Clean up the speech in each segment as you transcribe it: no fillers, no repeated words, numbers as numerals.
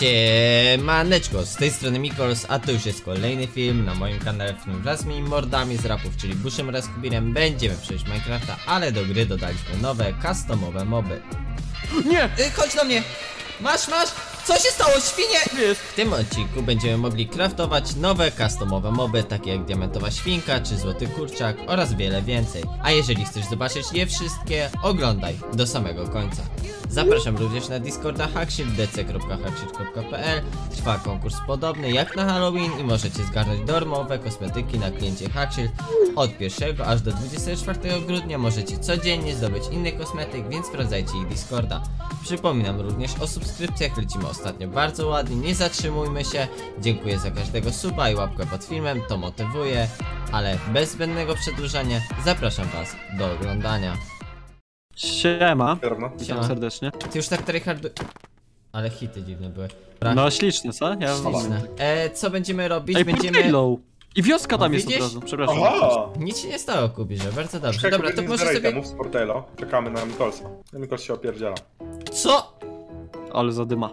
Siemaneczko, z tej strony Mikols, a to już jest kolejny film na moim kanale, w którym wraz z moimi mordami z rapów, czyli Buszem oraz Kubirem, będziemy przejść Minecrafta, ale do gry dodaliśmy nowe, customowe moby. Nie! Chodź do mnie! Masz! Co się stało, świnie? Jest. W tym odcinku będziemy mogli craftować nowe, customowe moby, takie jak diamentowa świnka, czy złoty kurczak oraz wiele więcej. A jeżeli chcesz zobaczyć je wszystkie, oglądaj do samego końca. Zapraszam również na Discorda hackshield.dc.hackshield.pl. Trwa konkurs podobny jak na Halloween i możecie zgarnąć darmowe kosmetyki na kliencie HackShield. Od 1 aż do 24 grudnia możecie codziennie zdobyć inny kosmetyk, więc sprawdzajcie ich Discorda. Przypominam również o subskrypcjach Lecimowe. Ostatnio bardzo ładnie, nie zatrzymujmy się. Dziękuję za każdego suba i łapkę pod filmem, to motywuje. Ale bez zbędnego przedłużania zapraszam was do oglądania. Siema, witam serdecznie. Ty już tak tryhardu... Ale hity dziwne były. Brach. No śliczne, co? Ja śliczne. Co będziemy robić? Ej, będziemy... I wioska tam jest od razu, przepraszam. Nic się nie stało, Kubirze, bardzo dobrze. Czekaj, dobra, to może sobie... Mów z Portelo, czekamy na Mikolsa. Mikol się opierdziela. Co? Ale zadyma.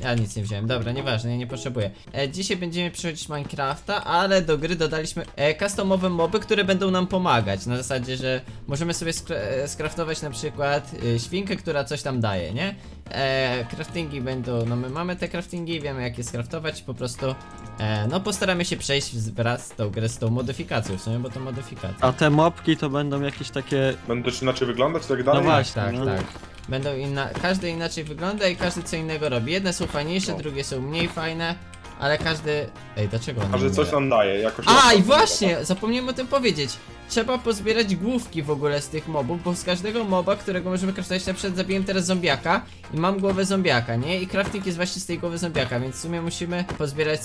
Ja nic nie wziąłem, dobra, nieważne, ja nie potrzebuję. Dzisiaj będziemy przechodzić Minecrafta, ale do gry dodaliśmy customowe moby, które będą nam pomagać. Na zasadzie, że możemy sobie skraftować na przykład świnkę, która coś tam daje, nie? Craftingi będą, no my mamy te craftingi, wiemy jak je skraftować, po prostu no postaramy się przejść wraz z tą grę, z tą modyfikacją w sumie, bo to modyfikacja. A te mobki to będą jakieś takie... Będą też inaczej wyglądać, tak dalej? No właśnie, tak, tak. Będą każdy inaczej wygląda i każdy co innego robi. Jedne są fajniejsze, drugie są mniej fajne, ale każdy... Ej, dlaczego on każdy coś nam daje, jakoś... A, i właśnie! Zapomniałem o tym powiedzieć. Trzeba pozbierać główki w ogóle z tych mobów, bo z każdego moba, którego możemy craftować, na przykład zabiłem teraz zombiaka i mam głowę zombiaka, nie? I crafting jest właśnie z tej głowy zombiaka, więc w sumie musimy pozbierać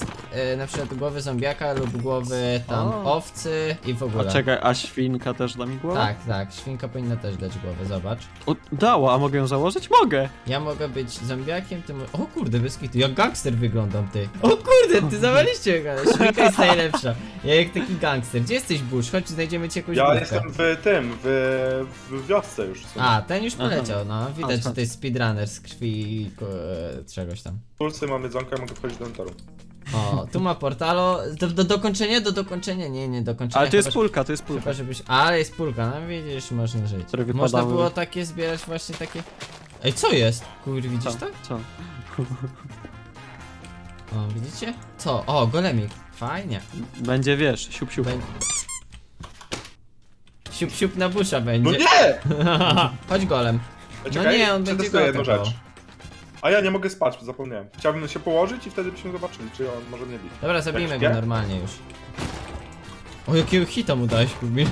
na przykład głowy zombiaka lub głowy tam owcy i w ogóle. A czekaj, a świnka też da mi głowę? Tak, tak, świnka powinna też dać głowę, zobacz. O, dała, a mogę ją założyć? Mogę! Ja mogę być zombiakiem, ty... O kurde, wyskitu, jak gangster wyglądam, ty! O kurde, ty zawaliście go! Świnka jest najlepsza, ja jak taki gangster. Gdzie jesteś, Busz? Chodź, znajdziemy. Ja budkę. Jestem w tym, w wiosce już. A, ten już poleciał, no. Widać, że to jest speedrunner z krwi i czegoś tam. Pulsy mam jedzonka, mogę wchodzić do entoru. O, tu ma Portalo. Do dokończenia? Nie, dokończenia. Ale to jest chyba, pulka, to jest pulka. Chyba, żebyś... Ale jest pulka, no widzisz, można żyć. Można było takie zbierać właśnie takie... Ej, co jest? Kur, widzisz to? Co? O, widzicie? Co? O, golemik. Fajnie. Będzie, wiesz, siup, siup. Będzie... Siup, siup na Busza będzie. No nie! Chodź golem. No czekaj, nie, on będzie jedną rzecz. A ja nie mogę spać, zapomniałem. Chciałbym się położyć i wtedy byśmy zobaczyli, czy on może mnie bić. Dobra, zabijmy go normalnie już. O, jakiego hita mu dałeś, Kubir?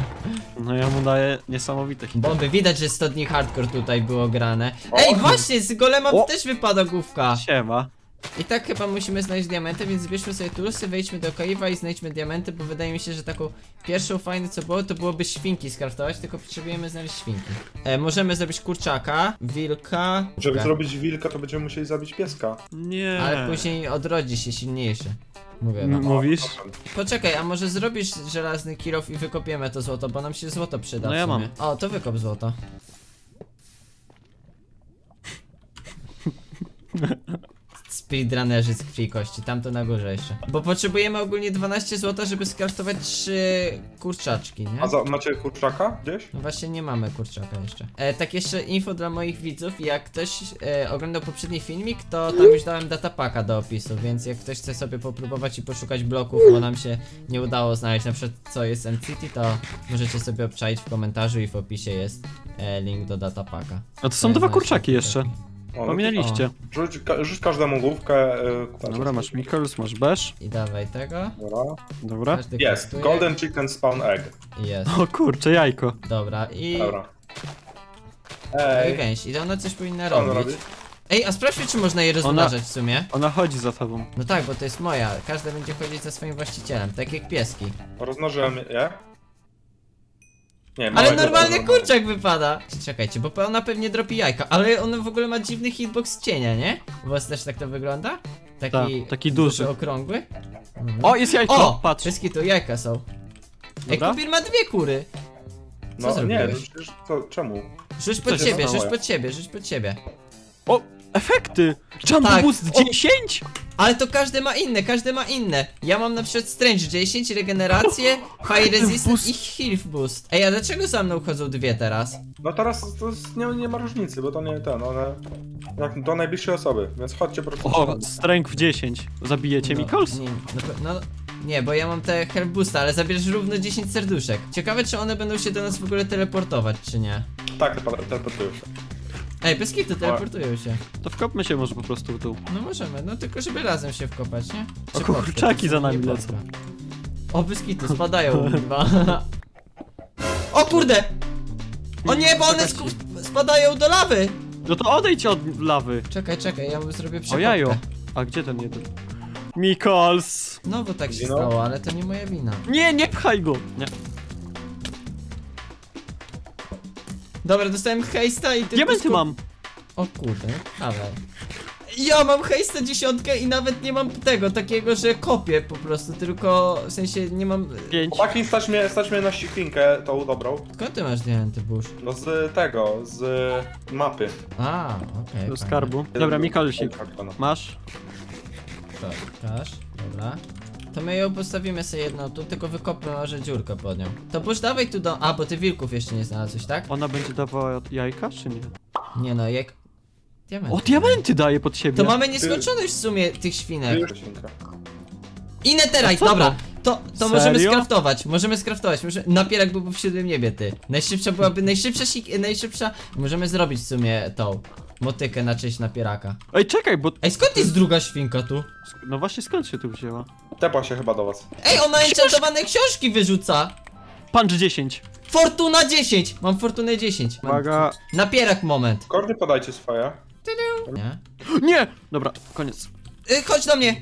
No ja mu daję niesamowite hity. Bomby, widać, że 100 dni hardcore tutaj było grane. Ej, właśnie, z golema też wypada główka. Siema. I tak chyba musimy znaleźć diamenty, więc zbierzmy sobie tulusy, wejdźmy do kaiwa i znajdźmy diamenty, bo wydaje mi się, że taką pierwszą fajną co było, to byłoby świnki skraftować, tylko potrzebujemy znaleźć świnki. Możemy zrobić kurczaka, wilka... Żeby zrobić wilka, to będziemy musieli zabić pieska. Nie. Ale później odrodzi się silniejszy. Mówię, no. Mówisz? Poczekaj, a może zrobisz żelazny kilof i wykopiemy to złoto, bo nam się złoto przyda. No ja mam. O, to wykop złoto. Speedrunnerzy z krwi i kości, tamto na górze jeszcze. Bo potrzebujemy ogólnie 12 zł, żeby skraftować 3 kurczaczki, nie? A macie kurczaka gdzieś? No właśnie nie mamy kurczaka jeszcze. Tak jeszcze info dla moich widzów, jak ktoś oglądał poprzedni filmik, to tam już dałem datapaka do opisu, więc jak ktoś chce sobie popróbować i poszukać bloków, bo nam się nie udało znaleźć na przykład co jest MCity, to możecie sobie obczaić w komentarzu i w opisie jest link do datapaka. A to są dwa kurczaki jeszcze. Pominęliście. Rzuć każdemu główkę. Dobra, masz Mikols, masz Besz. I dawaj tego. Dobra. Jest, golden chicken spawn egg. Jest. O kurczę, jajko. Dobra, i... Dobra. Ej. Gęś, i ona coś powinna robić. Ej, a sprawdźmy, czy można je rozmnażać w sumie. Ona chodzi za tobą. No tak, bo to jest moja. Każda będzie chodzić za swoim właścicielem, tak jak pieski. Rozmnożyłem je. Nie, ale normalny kurczak wypada! Czekajcie, bo ona pewnie dropi jajka, ale on w ogóle ma dziwny hitbox cienia, nie? U was też tak to wygląda? Taki duży, okrągły. O, jest jajko! O, patrz! Wszystkie tu jajka są. Dobra? Ej, Kubir ma dwie kury! Co zrobiłeś? Nie, to czemu? Rzuć pod siebie, rzuć pod siebie, rzuć pod siebie. O! efekty! Jump tak. Boost 10? Ale to każdy ma inne, Ja mam na przykład Strange 10, regenerację, Fire Resistance i Health Boost. Ej, a dlaczego za mną chodzą dwie teraz? No teraz to nie ma różnicy, bo to nie ten, one... Jak do najbliższej osoby, więc chodźcie proszę. O, Strength 10. Zabijecie no, Mikols? Nie, bo ja mam te Health Boosta, ale zabierzesz równo 10 serduszek. Ciekawe, czy one będą się do nas w ogóle teleportować, czy nie? Tak, teleportują się. Ej, bez kitu, teleportują się. To wkopmy się może po prostu w dół. No możemy, no tylko żeby razem się wkopać, nie? O, kurczaki za nami lecą. O, bez kitu, spadają dwa. O kurde! O nie, bo one spadają do lawy! No to odejdź od lawy. Czekaj, czekaj, ja zrobię przekopkę. O jajo, a gdzie ten jeden? Mikols! No bo tak się stało, ale to nie moja wina. Nie, nie pchaj go! Nie. Dobra, dostałem hejsta i ty... Diamenty mam! O kurde, ale... Ja mam hejsta 10 i nawet nie mam tego, takiego, że kopię po prostu, tylko w sensie nie mam... 5. Chłopaki, stać mnie na siklinkę, tą dobrą. Skąd ty masz diamenty, Busz? No z tego, z mapy. A, okej. Okay, do skarbu. Dobra, Mikolsik, masz? Tak, masz, dobra. To my ją postawimy sobie jedną tu, tylko wykopmy może dziurkę pod nią. To Busz, dawaj tu do... A, bo ty wilków jeszcze nie znalazłeś, tak? Ona będzie dawała jajka, czy nie? Nie no, jak... Diamenty. O, diamenty daje pod siebie. To mamy nieskończoność w sumie tych świnek. I netherite, dobra. To możemy skraftować, Napierak byłby w siódmym niebie, ty. Najszybsza byłaby, najszybsza... Możemy zrobić w sumie tą motykę na cześć napieraka. Ej, czekaj, bo... Ej, skąd jest druga świnka tu? No właśnie, skąd się tu wzięła? Tepa się chyba do was. Ej, ona enchantowane książki wyrzuca. Punch 10. Fortuna 10! Mam fortunę 10. Uwaga. Napierak moment. Kordy podajcie swoje. Nie. Nie! Dobra, koniec. Chodź do mnie.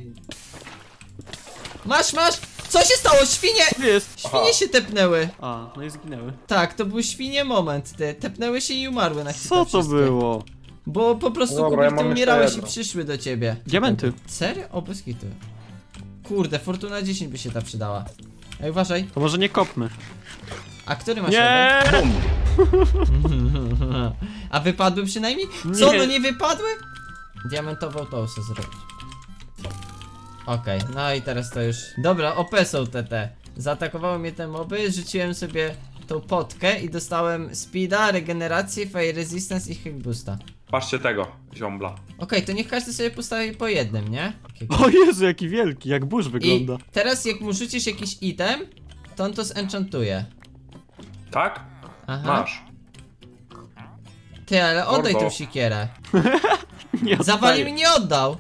Masz, masz! Co się stało? Świnie! Świnie się tepnęły. A, no i zginęły. Tak, to był świnie moment. Te tepnęły się i umarły na chwilę. Co to było? Bo po prostu Kubir, ty umierałeś i przyszły do ciebie. Diamenty. Serio? O, bez kitu. Kurde, fortuna 10 by się ta przydała. Ej, uważaj. To może nie kopmy. A który masz jeden? A wypadły przynajmniej? Co, nie. No nie wypadły? Diamentową to chcę zrobić. Okej, no i teraz to już... Dobra, OP są te. Zaatakowały mnie te moby, rzuciłem sobie tą potkę i dostałem speeda, regenerację, fire resistance i hit boosta. Patrzcie tego, ziombla. Okej, to niech każdy sobie postawi po jednym, nie? O Jezu, jaki wielki, jak burz wygląda. I teraz jak mu rzucisz jakiś item, to on to zenchantuje. Tak? Aha. Masz. Ty, ale oddaj tą sikierę. Zawali mi nie oddał.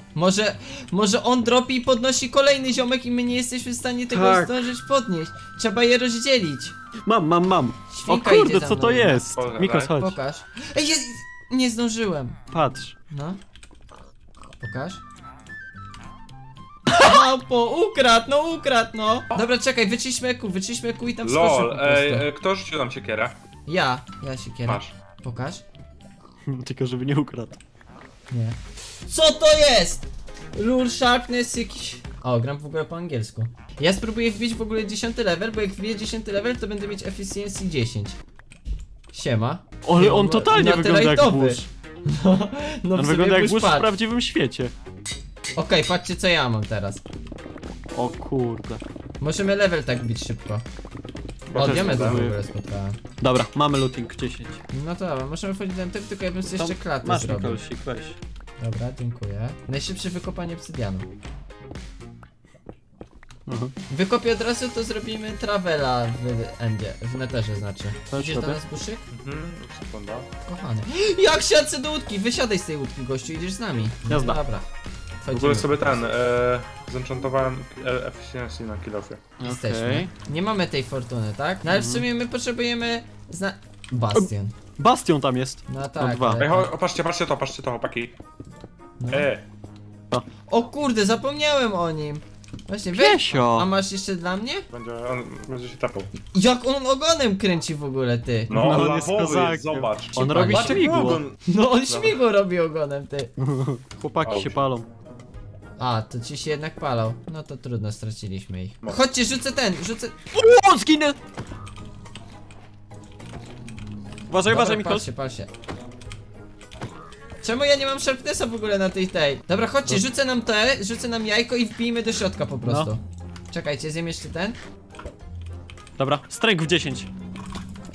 Może on dropi i podnosi kolejny ziomek i my nie jesteśmy w stanie tego zdążyć podnieść. Trzeba je rozdzielić. Mam. Świnka, o kurde, co to jest? Mikos, chodź. Pokaż. Ej, jest... Nie zdążyłem. Patrz. No. Pokaż. Ukradł, no ukradł, no. Dobra, czekaj, wyciśnij kół i tam skoczył. Kto rzucił nam siekierę? Ja siekierę. Masz. Pokaż. Tylko żeby nie ukradł. Nie. Co to jest? Rule sharpness jakiś... O, gram w ogóle po angielsku. Ja spróbuję wbić w ogóle 10 level, bo jak wbiję 10 level, to będę mieć efficiency 10. Siema. Ale on totalnie wygląda jak Busz. No, on wygląda jak Busz w prawdziwym świecie. Okej, patrzcie co ja mam teraz. O kurde. Możemy level tak bić szybko. O, diament w ogóle spotkałem. Dobra, mamy looting 10. No to dobra, możemy wchodzić na ten, tylko ja bym sobie jeszcze klatę zrobił. Masz Mikołsik, weź. Dobra, dziękuję. Najszybsze wykopanie obsydianu. Wykopię od razu, to zrobimy travela w endzie, w netherze znaczy. Idziesz do nas, Buszyk? Sekunda. Kochany. Jak siadce do łódki, wysiadaj z tej łódki, gościu, idziesz z nami. Jazda. Dobra. W ogóle sobie ten, zenchantowałem efficiency na kilofie. Jesteśmy. Nie mamy tej fortuny, tak? No ale w sumie my potrzebujemy bastion. Bastion tam jest. No tak. Ej, patrzcie to, chłopaki. O kurde, zapomniałem o nim. Właśnie, weź. A masz jeszcze dla mnie? Będzie się tapał. Jak on ogonem kręci w ogóle, ty. No on jest kozakiem. Zobacz. On robi śmigło. No on śmigło robi ogonem, ty. Chłopaki się palą. A, to ci się jednak palał. No to trudno, straciliśmy ich. Chodźcie, rzucę... Uuu, zginę! Uważaj, Mikols. Pal się. Czemu ja nie mam sharpnessa w ogóle na tej? Dobra, chodźcie, rzucę nam jajko i wbijmy do środka po prostu. No. Czekajcie, zjem jeszcze ten. Dobra, strike w 10.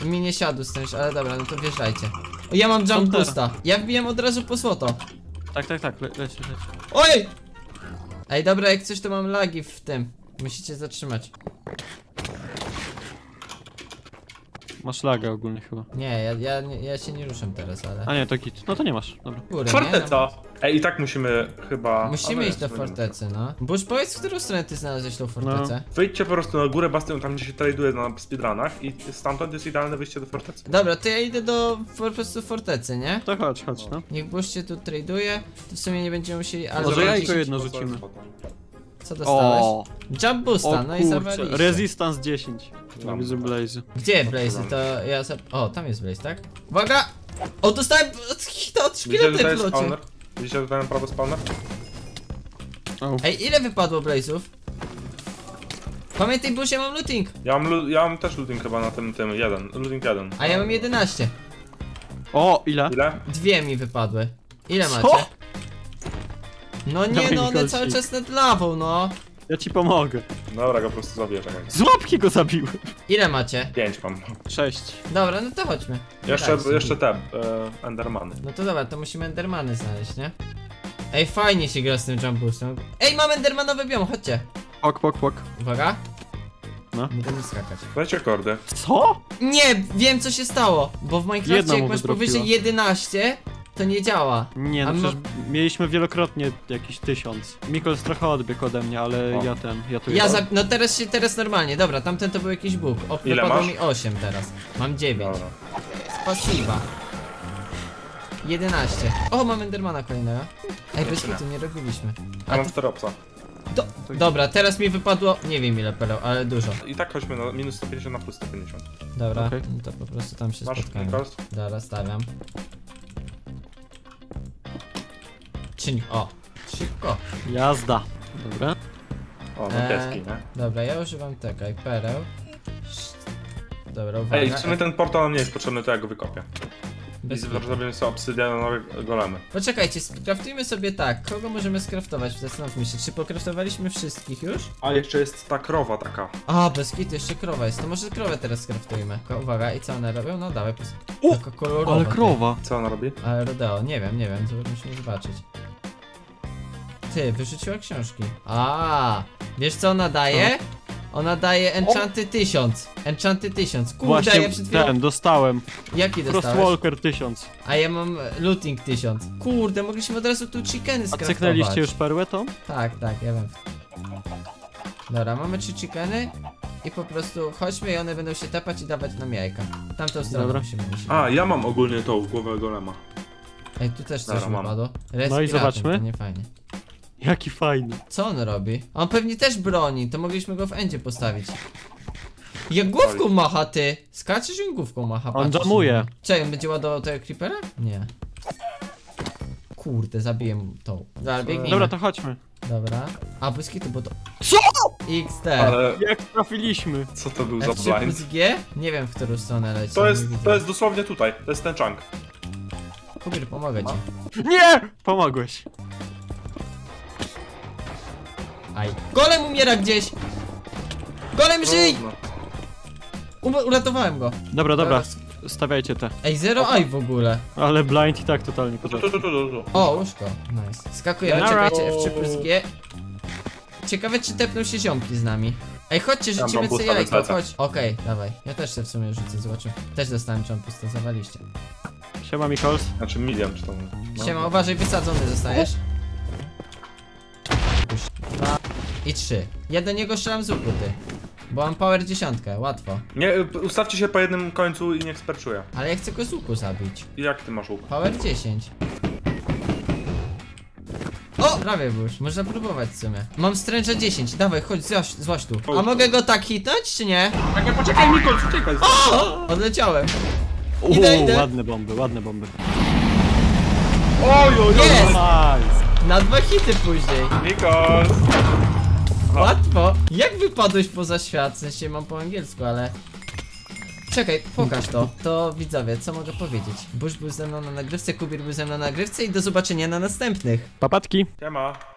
Mi nie siadł stąd, ale dobra, no to wjeżdżajcie. O, ja mam jump boosta. Ja wbijam od razu po złoto. Tak, leci. Oj! Ej, dobra, jak coś to mam lagi w tym. Musicie zatrzymać. Masz laga ogólnie chyba. Nie, ja się nie ruszam teraz, ale... A nie, to git. No to nie masz, dobra. Góry, forteca! Nie? Ej, i tak musimy chyba... Musimy iść do fortecy, no. Boż, powiedz, w którą stronę ty znalazłeś tą fortecę? No. Wyjdźcie po prostu na górę, bastion, tam gdzie się traduje na speedrunach i stamtąd jest idealne wyjście do fortecy. Dobra, to ja idę do po prostu fortecy, nie? To chodź, no. Niech Boż się tu traduje, to w sumie nie będziemy musieli... Może jajko jedno rzucimy. Co dostałeś? O. Jump boosta, no i zawaliście. Resistance 10. Tam widzę Blaze. Gdzie Blaze? To ja sobie... O, tam jest Blaze, tak? Uwaga! O, dostałem od szkielety w locie. Widzicie, że dałem prawo spawner? Ej, ile wypadło Blaze'ów? Pamiętaj, Busz, ja mam looting. Ja mam też looting chyba na tym jeden. Looting jeden. A ja mam 11. O, ile? Dwie mi wypadły. Ile macie? Co? No nie, no one cały czas nad lawą, no. Ja ci pomogę. Dobra, go po prostu zabiję. Z łapki go zabiły. Ile macie? 5 mam. 6. Dobra, no to chodźmy. Jeszcze te endermany. No to dobra, to musimy endermany znaleźć, nie? Ej, fajnie się gra z tym jump boostem. Ej, mam endermanowy biom, chodźcie. Pok. Uwaga. No. Będziemy skakać. Dajcie kordy. Co? Nie, wiem co się stało. Bo w Minecrafcie jak masz powyżej 11, to nie działa. Nie, no przecież mieliśmy wielokrotnie jakiś 1000. Mikols trochę odbiegł ode mnie, ale ja no teraz normalnie, dobra, tamten to był jakiś bóg. Wypadło mi 8 teraz. Mam 9. Spasiba. 11. O, mam endermana kolejnego. Ej, byśmy to nie robiliśmy. A mam 4 obca. Dobra, teraz mi wypadło, nie wiem ile pereł, ale dużo. I tak chodźmy na minus 150 na plus 150. Dobra, no to po prostu tam się spotkamy. Dobra, stawiam. O, szybko. Jazda. Dobra. O, no pieski, nie? Dobra, ja używam tego i pereł. Dobra, uwaga. Ej, w sumie ten portal nie jest potrzebny, to ja go wykopię. Zrobimy sobie obsydianowe golemy. Poczekajcie, skraftujmy sobie tak. Kogo możemy skraftować? Zastanówmy się, czy pokraftowaliśmy wszystkich już? A jeszcze jest ta krowa taka. A, bez kitu, jeszcze krowa jest. To może krowę teraz skraftujmy. Uwaga, i co one robią? No dawaj, taka kolorowa. Ale krowa. Co ona robi? Ale rodeo, nie wiem, co musimy zobaczyć. Ty, wyrzuciła książki. A, wiesz co ona daje? Ona daje enchanty 1000. Enchanty 1000. Kurde, ja przed chwilą... dostałem. Jaki dostałeś? Frostwalker 1000. A ja mam looting 1000. Kurde, mogliśmy od razu tu chickeny skraftować. A cyknęliście już perłę tą? Tak, ja wiem. Dobra, mamy 3 chickeny. I po prostu chodźmy i one będą się tapać i dawać nam jajka. Tamtą stronę musimy iść. A, ja mam ogólnie tą głowę golema. Ej, tu też coś wypadło. No i zobaczmy. To nie fajnie. Jaki fajny. Co on robi? On pewnie też broni, to mogliśmy go w endzie postawić. Jak główką macha, ty! Skaczesz i główką macha. On jamuje. Czekaj, on będzie ładował tego creepera? Nie. Kurde, zabiję mu tą. Dobra, to chodźmy. Dobra. A, błyskity, bo to... CO?! XD. Ale... jak trafiliśmy? Co to był za blind? Nie wiem, w którą stronę leci. To jest dosłownie tutaj, to jest ten chunk. Kubir, pomogę ci. Nie! Pomogłeś. Aj. Golem umiera gdzieś! Golem żyj! Uratowałem go. Dobra, stawiajcie te. Ej, zero eye w ogóle. Ale blind i tak totalnie potrafi. O, łóżko, nice. Skakujemy, czekajcie, F3+G. Ciekawe czy tepną się ziomki z nami. Ej, chodźcie, rzucimy sobie jajko, chodź. Okej, dawaj, ja też się w sumie rzucę, zobaczę. Też dostałem jumpu, zawaliście. Siema Mikols. Znaczy milion czy to. Siema, uważaj, wysadzony zostajesz. I 3. Ja do niego strzelam z łuku, ty. Bo mam power 10, łatwo. Nie, ustawcie się po jednym końcu i niech sperczuję. Ale ja chcę go z łuku zabić. Jak ty masz łuk? Power 10. O! Prawie już, można próbować w sumie. Mam stręcza 10, dawaj, chodź, złaś tu. A mogę go tak hitnąć, czy nie? Tak, nie, poczekaj, Mikols, uciekaj. O! Odleciałem. Idę. Ładne bomby. Ojoj, jest! Na 2 hity później. Mikols! Łatwo! Jak wypadłeś poza świat? W sensie mam po angielsku, ale... Czekaj, pokaż to. To widzowie, co mogę powiedzieć? Busz był ze mną na nagrywce, Kubir był ze mną na nagrywce i do zobaczenia na następnych. Papatki. Siema.